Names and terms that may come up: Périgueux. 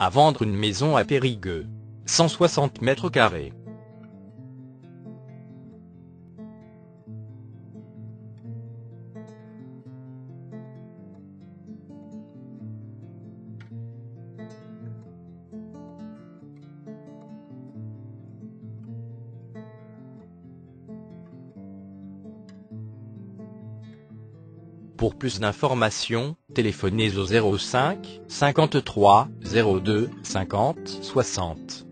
à vendre une maison à Périgueux. 160 mètres carrés. Pour plus d'informations, téléphonez au 05 53 02 50 60.